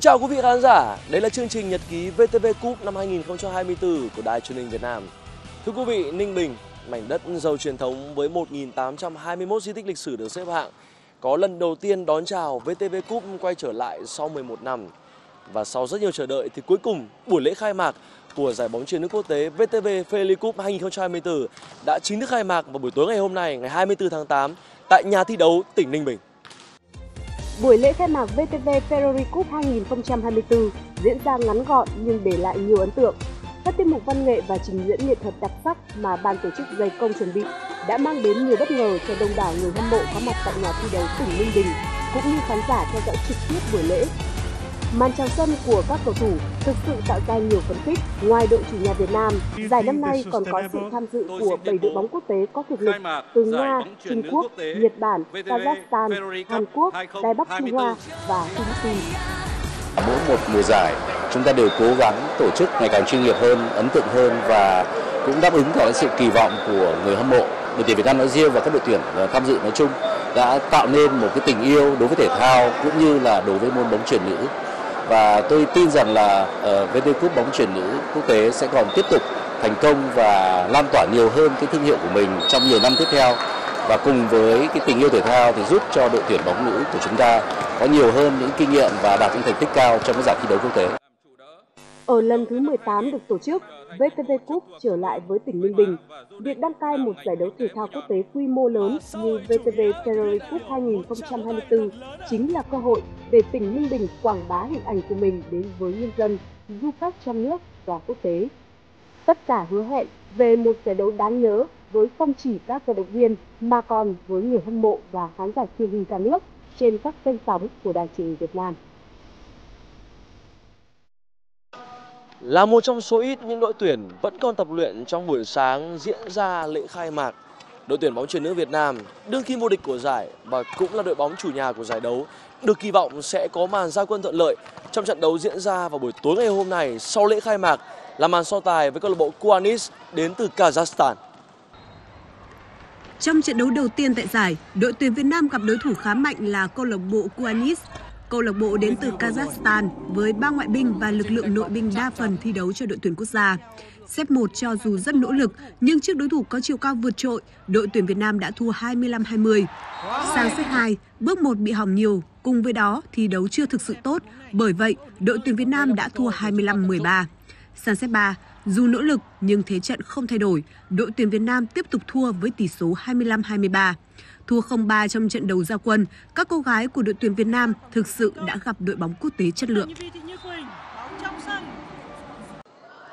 Kính chào quý vị khán giả, đây là chương trình nhật ký VTV Cup năm 2024 của Đài Truyền hình Việt Nam. Thưa quý vị, Ninh Bình, mảnh đất giàu truyền thống với 1821 di tích lịch sử được xếp hạng, có lần đầu tiên đón chào VTV Cup quay trở lại sau 11 năm. Và sau rất nhiều chờ đợi thì cuối cùng buổi lễ khai mạc của giải bóng chuyền nước quốc tế VTV Feroli Cup 2024 đã chính thức khai mạc vào buổi tối ngày hôm nay, ngày 24 tháng 8 tại nhà thi đấu tỉnh Ninh Bình. Buổi lễ khai mạc VTV Ferrari Cup 2024 diễn ra ngắn gọn nhưng để lại nhiều ấn tượng. Các tiết mục văn nghệ và trình diễn nghệ thuật đặc sắc mà ban tổ chức dày công chuẩn bị đã mang đến nhiều bất ngờ cho đông đảo người hâm mộ có mặt tại nhà thi đấu tỉnh Ninh Bình cũng như khán giả theo dõi trực tiếp buổi lễ. Màn chào sân của các cầu thủ thực sự tạo ra nhiều phấn khích. Ngoài đội chủ nhà Việt Nam, giải năm nay còn có sự tham dự của 7 đội bóng quốc tế có thực lực từ Nga, Trung Quốc, Nhật Bản, Kazakhstan, Hàn Quốc, Đài Bắc Trung Hoa và Philippines. Mỗi một mùa giải, chúng ta đều cố gắng tổ chức ngày càng chuyên nghiệp hơn, ấn tượng hơn và cũng đáp ứng vào sự kỳ vọng của người hâm mộ. Đội tuyển Việt Nam nói riêng và các đội tuyển tham dự nói chung đã tạo nên một cái tình yêu đối với thể thao cũng như là đối với môn bóng chuyền nữ. Và tôi tin rằng là VTV Cup bóng chuyền nữ quốc tế sẽ còn tiếp tục thành công và lan tỏa nhiều hơn cái thương hiệu của mình trong nhiều năm tiếp theo. Và cùng với cái tình yêu thể thao thì giúp cho đội tuyển bóng nữ của chúng ta có nhiều hơn những kinh nghiệm và đạt những thành tích cao trong các giải thi đấu quốc tế. Ở lần thứ 18 được tổ chức, VTV Cup trở lại với tỉnh Ninh Bình. Việc đăng cai một giải đấu thể thao quốc tế quy mô lớn như VTV Ferrari Cup 2024 chính là cơ hội để tỉnh Ninh Bình quảng bá hình ảnh của mình đến với nhân dân, du khách trong nước và quốc tế. Tất cả hứa hẹn về một giải đấu đáng nhớ với không chỉ các vận động viên mà còn với người hâm mộ và khán giả truyền hình cả nước trên các kênh sóng của Đài Truyền hình Việt Nam. Là một trong số ít những đội tuyển vẫn còn tập luyện trong buổi sáng diễn ra lễ khai mạc, đội tuyển bóng chuyền nữ Việt Nam, đương kim vô địch của giải và cũng là đội bóng chủ nhà của giải đấu, được kỳ vọng sẽ có màn ra quân thuận lợi trong trận đấu diễn ra vào buổi tối ngày hôm nay sau lễ khai mạc là màn so tài với câu lạc bộ Kuanysh đến từ Kazakhstan. Trong trận đấu đầu tiên tại giải, đội tuyển Việt Nam gặp đối thủ khá mạnh là câu lạc bộ Kuanysh. Câu lạc bộ đến từ Kazakhstan với 3 ngoại binh và lực lượng nội binh đa phần thi đấu cho đội tuyển quốc gia. Xếp 1 cho dù rất nỗ lực, nhưng trước đối thủ có chiều cao vượt trội, đội tuyển Việt Nam đã thua 25-20. Sang set 2, bước 1 bị hỏng nhiều, cùng với đó thi đấu chưa thực sự tốt, bởi vậy đội tuyển Việt Nam đã thua 25-13. Sang set 3, dù nỗ lực nhưng thế trận không thay đổi, đội tuyển Việt Nam tiếp tục thua với tỷ số 25-23. Thua 0-3 trong trận đấu ra quân, các cô gái của đội tuyển Việt Nam thực sự đã gặp đội bóng quốc tế chất lượng.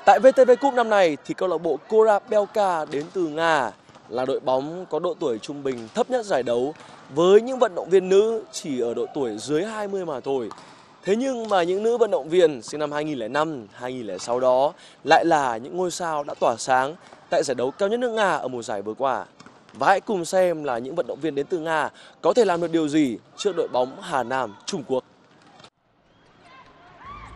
Tại VTV Cup năm nay thì câu lạc bộ Korabelka đến từ Nga là đội bóng có độ tuổi trung bình thấp nhất giải đấu với những vận động viên nữ chỉ ở độ tuổi dưới 20 mà thôi. Thế nhưng mà những nữ vận động viên sinh năm 2005, 2006 đó lại là những ngôi sao đã tỏa sáng tại giải đấu cao nhất nước Nga ở mùa giải vừa qua. Và hãy cùng xem là những vận động viên đến từ Nga có thể làm được điều gì trước đội bóng Hà Nam, Trung Quốc.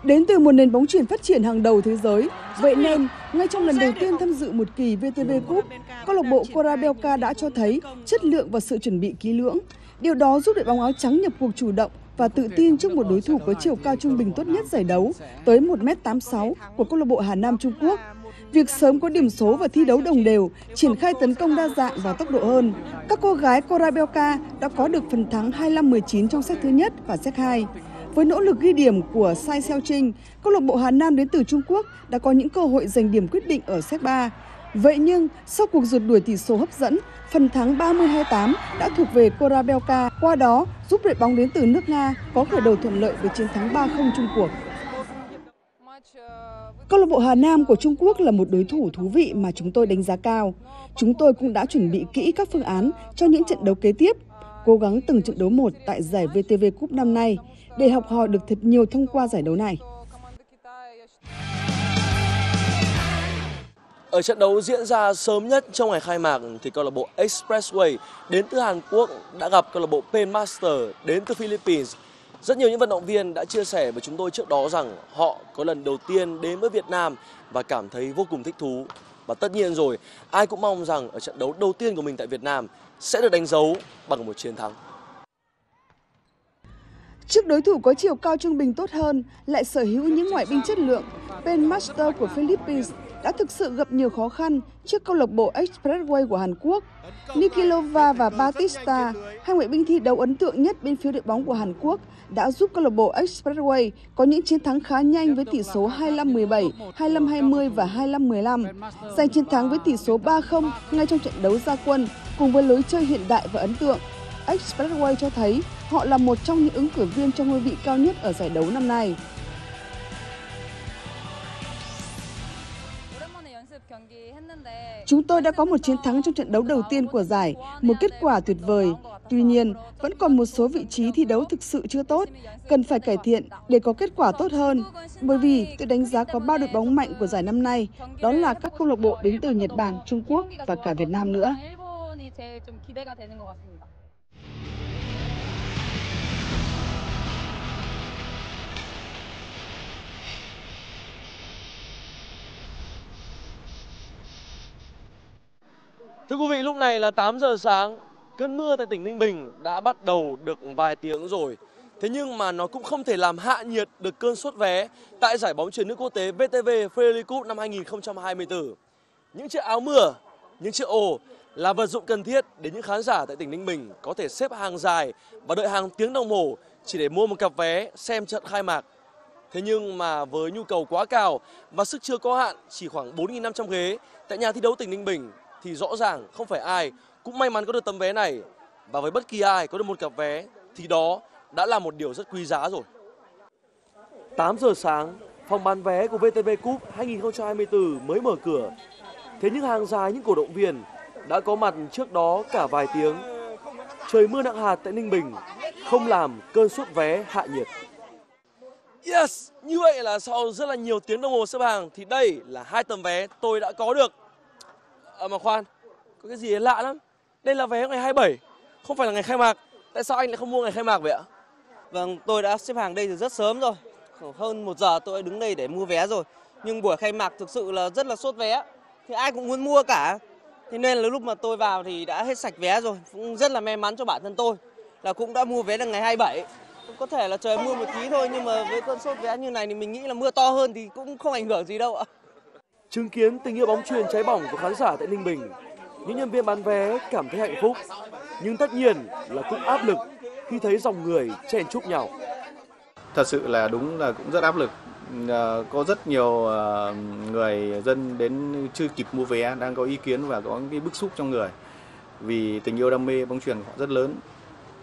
Đến từ một nền bóng chuyền phát triển hàng đầu thế giới, vậy nên ngay trong lần đầu tiên tham dự một kỳ VTV Cup, câu lạc bộ Korabelka đã cho thấy chất lượng và sự chuẩn bị kỹ lưỡng. Điều đó giúp đội bóng áo trắng nhập cuộc chủ động và tự tin trước một đối thủ có chiều cao trung bình tốt nhất giải đấu tới 1m86 của câu lạc bộ Hà Nam Trung Quốc. Việc sớm có điểm số và thi đấu đồng đều, triển khai tấn công đa dạng và tốc độ hơn. Các cô gái Korabelka đã có được phần thắng 25-19 trong set thứ nhất và set 2. Với nỗ lực ghi điểm của Sai Xeo Trinh, câu lạc bộ Hà Nam đến từ Trung Quốc đã có những cơ hội giành điểm quyết định ở set 3. Vậy nhưng, sau cuộc rượt đuổi tỷ số hấp dẫn, phần thắng 30-28 đã thuộc về Korabelka, qua đó giúp đội bóng đến từ nước Nga có khởi đầu thuận lợi với chiến thắng 3-0 chung cuộc. Câu lạc bộ Hà Nam của Trung Quốc là một đối thủ thú vị mà chúng tôi đánh giá cao. Chúng tôi cũng đã chuẩn bị kỹ các phương án cho những trận đấu kế tiếp, cố gắng từng trận đấu một tại giải VTV Cup năm nay để học hỏi được thật nhiều thông qua giải đấu này. Ở trận đấu diễn ra sớm nhất trong ngày khai mạc thì câu lạc bộ Expressway đến từ Hàn Quốc đã gặp câu lạc bộ Penmaster đến từ Philippines. Rất nhiều những vận động viên đã chia sẻ với chúng tôi trước đó rằng họ có lần đầu tiên đến với Việt Nam và cảm thấy vô cùng thích thú. Và tất nhiên rồi, ai cũng mong rằng ở trận đấu đầu tiên của mình tại Việt Nam sẽ được đánh dấu bằng một chiến thắng. Trước đối thủ có chiều cao trung bình tốt hơn, lại sở hữu những ngoại binh chất lượng, Penmaster của Philippines đã thực sự gặp nhiều khó khăn trước câu lạc bộ Expressway của Hàn Quốc. Nikilova và Batista, hai ngoại binh thi đấu ấn tượng nhất bên phía đội bóng của Hàn Quốc, đã giúp câu lạc bộ Expressway có những chiến thắng khá nhanh với tỷ số 25-17, 25-20 và 25-15, giành chiến thắng với tỷ số 3-0 ngay trong trận đấu ra quân cùng với lối chơi hiện đại và ấn tượng. Expressway cho thấy họ là một trong những ứng cử viên cho ngôi vị cao nhất ở giải đấu năm nay. Chúng tôi đã có một chiến thắng trong trận đấu đầu tiên của giải, một kết quả tuyệt vời. Tuy nhiên, vẫn còn một số vị trí thi đấu thực sự chưa tốt, cần phải cải thiện để có kết quả tốt hơn. Bởi vì tôi đánh giá có 3 đội bóng mạnh của giải năm nay, đó là các câu lạc bộ đến từ Nhật Bản, Trung Quốc và cả Việt Nam nữa. Thưa quý vị, lúc này là 8 giờ sáng, cơn mưa tại tỉnh Ninh Bình đã bắt đầu được vài tiếng rồi. Thế nhưng mà nó cũng không thể làm hạ nhiệt được cơn sốt vé tại giải bóng chuyền nước quốc tế VTV Ferrari Cup năm 2024. Những chiếc áo mưa, những chiếc ô là vật dụng cần thiết để những khán giả tại tỉnh Ninh Bình có thể xếp hàng dài và đợi hàng tiếng đồng hồ chỉ để mua một cặp vé xem trận khai mạc. Thế nhưng mà với nhu cầu quá cao và sức chứa có hạn chỉ khoảng 4.500 ghế tại nhà thi đấu tỉnh Ninh Bình, thì rõ ràng không phải ai cũng may mắn có được tấm vé này. Và với bất kỳ ai có được một cặp vé thì đó đã là một điều rất quý giá rồi. 8 giờ sáng, phòng bán vé của VTV Cup 2024 mới mở cửa. Thế nhưng hàng dài những cổ động viên đã có mặt trước đó cả vài tiếng. Trời mưa nặng hạt tại Ninh Bình không làm cơn sốt vé hạ nhiệt. Yes, như vậy là sau rất là nhiều tiếng đồng hồ xếp hàng thì đây là 2 tấm vé tôi đã có được. Mà khoan, có cái gì lạ lắm. Đây là vé ngày 27, không phải là ngày khai mạc. Tại sao anh lại không mua ngày khai mạc vậy ạ? Vâng, tôi đã xếp hàng đây từ rất sớm rồi. Hơn 1 giờ tôi đứng đây để mua vé rồi. Nhưng buổi khai mạc thực sự là rất là sốt vé. Thì ai cũng muốn mua cả. Thế nên là lúc mà tôi vào thì đã hết sạch vé rồi. Cũng rất là may mắn cho bản thân tôi là cũng đã mua vé được ngày 27. Có thể là trời mưa một tí thôi, nhưng mà với cơn sốt vé như này thì mình nghĩ là mưa to hơn thì cũng không ảnh hưởng gì đâu ạ. Chứng kiến tình yêu bóng chuyền cháy bỏng của khán giả tại Ninh Bình, những nhân viên bán vé cảm thấy hạnh phúc, nhưng tất nhiên là cũng áp lực khi thấy dòng người chen chúc nhau. Thật sự là đúng là cũng rất áp lực, có rất nhiều người dân đến chưa kịp mua vé, đang có ý kiến và có cái bức xúc trong người. Vì tình yêu đam mê bóng chuyền của họ rất lớn,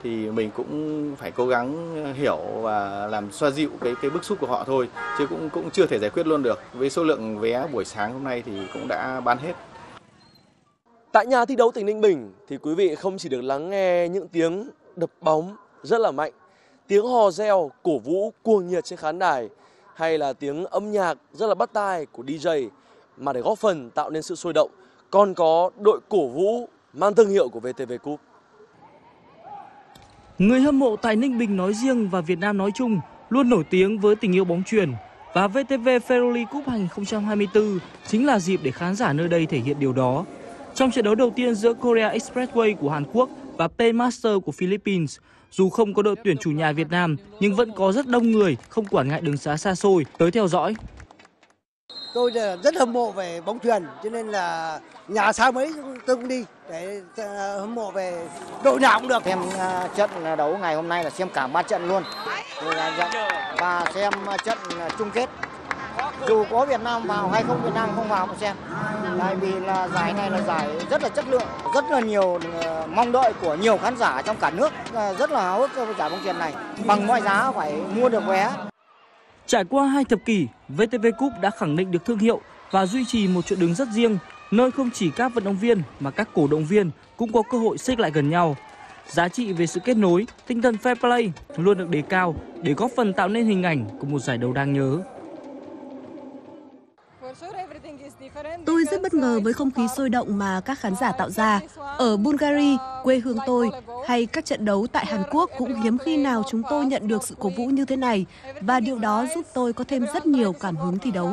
thì mình cũng phải cố gắng hiểu và làm xoa dịu cái bức xúc của họ thôi, chứ cũng chưa thể giải quyết luôn được. Với số lượng vé buổi sáng hôm nay thì cũng đã bán hết. Tại nhà thi đấu tỉnh Ninh Bình thì quý vị không chỉ được lắng nghe những tiếng đập bóng rất là mạnh, tiếng hò reo cổ vũ cuồng nhiệt trên khán đài, hay là tiếng âm nhạc rất là bắt tai của DJ, mà để góp phần tạo nên sự sôi động còn có đội cổ vũ mang thương hiệu của VTV Cup. Người hâm mộ tại Ninh Bình nói riêng và Việt Nam nói chung luôn nổi tiếng với tình yêu bóng chuyền, và VTV Feroli Cup 2024 chính là dịp để khán giả nơi đây thể hiện điều đó. Trong trận đấu đầu tiên giữa Korea Expressway của Hàn Quốc và Penmaster của Philippines, dù không có đội tuyển chủ nhà Việt Nam nhưng vẫn có rất đông người không quản ngại đường xá xa xôi tới theo dõi. Tôi rất hâm mộ về bóng chuyền cho nên là nhà xa mấy tôi cũng đi để hâm mộ về đội nào cũng được. Xem trận đấu ngày hôm nay là xem cả 3 trận luôn và xem trận chung kết. Dù có Việt Nam vào hay không Việt Nam không vào mà xem. Tại vì là giải này là giải rất là chất lượng, rất là nhiều mong đợi của nhiều khán giả trong cả nước, rất là háo hức với giải bóng chuyền này. Bằng mọi giá phải mua được vé. Trải qua 2 thập kỷ, VTV Cup đã khẳng định được thương hiệu và duy trì một chặng đường rất riêng, nơi không chỉ các vận động viên mà các cổ động viên cũng có cơ hội xích lại gần nhau. Giá trị về sự kết nối, tinh thần fair play luôn được đề cao để góp phần tạo nên hình ảnh của một giải đấu đáng nhớ. Tôi rất bất ngờ với không khí sôi động mà các khán giả tạo ra. Ở Bulgaria, quê hương tôi, hay các trận đấu tại Hàn Quốc cũng hiếm khi nào chúng tôi nhận được sự cổ vũ như thế này, và điều đó giúp tôi có thêm rất nhiều cảm hứng thi đấu.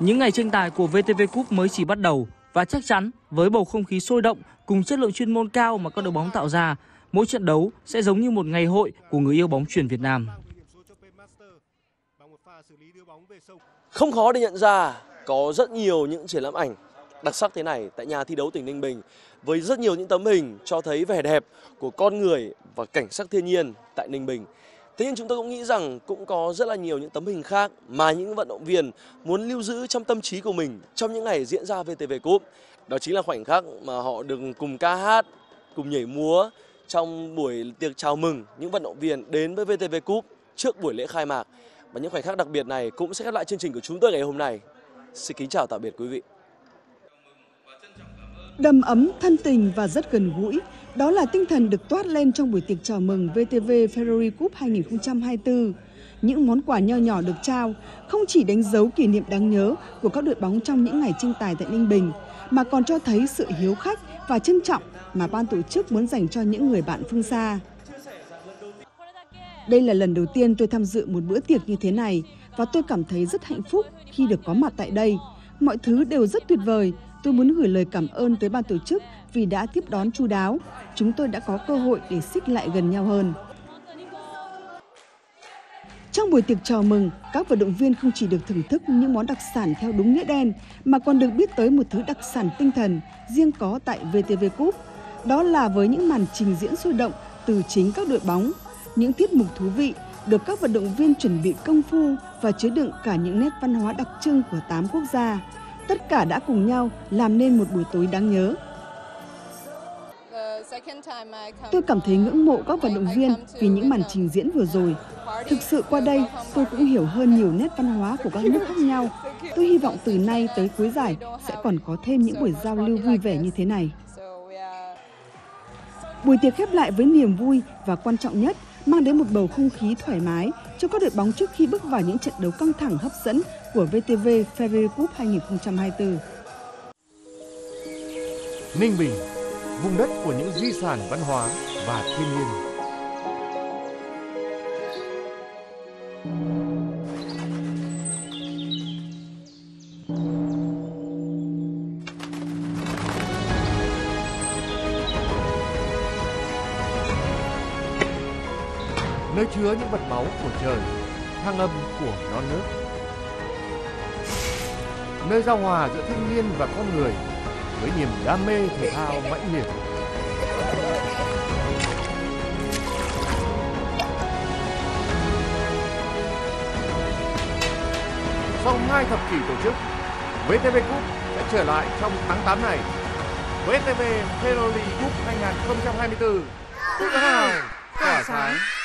Những ngày tranh tài của VTV Cup mới chỉ bắt đầu, và chắc chắn với bầu không khí sôi động cùng chất lượng chuyên môn cao mà các đội bóng tạo ra, mỗi trận đấu sẽ giống như một ngày hội của người yêu bóng chuyền Việt Nam. Không khó để nhận ra có rất nhiều những triển lãm ảnh đặc sắc thế này tại nhà thi đấu tỉnh Ninh Bình, với rất nhiều những tấm hình cho thấy vẻ đẹp của con người và cảnh sắc thiên nhiên tại Ninh Bình. Thế nhưng chúng tôi cũng nghĩ rằng cũng có rất là nhiều những tấm hình khác mà những vận động viên muốn lưu giữ trong tâm trí của mình trong những ngày diễn ra VTV Cup. Đó chính là khoảnh khắc mà họ được cùng ca hát, cùng nhảy múa trong buổi tiệc chào mừng những vận động viên đến với VTV Cup trước buổi lễ khai mạc. Và những khoảnh khắc đặc biệt này cũng sẽ khép lại chương trình của chúng tôi ngày hôm nay. Xin kính chào tạm biệt quý vị. Đầm ấm, thân tình và rất gần gũi, đó là tinh thần được toát lên trong buổi tiệc chào mừng VTV Ferrari Cup 2024. Những món quà nho nhỏ được trao không chỉ đánh dấu kỷ niệm đáng nhớ của các đội bóng trong những ngày tranh tài tại Ninh Bình, mà còn cho thấy sự hiếu khách và trân trọng mà ban tổ chức muốn dành cho những người bạn phương xa. Đây là lần đầu tiên tôi tham dự một bữa tiệc như thế này và tôi cảm thấy rất hạnh phúc khi được có mặt tại đây. Mọi thứ đều rất tuyệt vời. Tôi muốn gửi lời cảm ơn tới ban tổ chức vì đã tiếp đón chu đáo. Chúng tôi đã có cơ hội để xích lại gần nhau hơn. Trong buổi tiệc chào mừng, các vận động viên không chỉ được thưởng thức những món đặc sản theo đúng nghĩa đen, mà còn được biết tới một thứ đặc sản tinh thần riêng có tại VTV Cup. Đó là với những màn trình diễn sôi động từ chính các đội bóng, những tiết mục thú vị được các vận động viên chuẩn bị công phu và chứa đựng cả những nét văn hóa đặc trưng của 8 quốc gia. Tất cả đã cùng nhau làm nên một buổi tối đáng nhớ. Tôi cảm thấy ngưỡng mộ các vận động viên vì những màn trình diễn vừa rồi. Thực sự qua đây, tôi cũng hiểu hơn nhiều nét văn hóa của các nước khác nhau. Tôi hy vọng từ nay tới cuối giải sẽ còn có thêm những buổi giao lưu vui vẻ như thế này. Buổi tiệc khép lại với niềm vui và quan trọng nhất, mang đến một bầu không khí thoải mái cho các đội bóng trước khi bước vào những trận đấu căng thẳng hấp dẫn của VTV Ferrari Cup 2024. Ninh Bình, vùng đất của những di sản văn hóa và thiên nhiên. Nơi chứa những vật báu của trời, thăng âm của non nước. Nơi giao hòa giữa thiên nhiên và con người với niềm đam mê thể thao mãnh liệt. Sau 2 thập kỷ tổ chức, VTV Cup sẽ trở lại trong tháng 8 này. VTV Feroli Cup 2024. Tự hào cả sáng.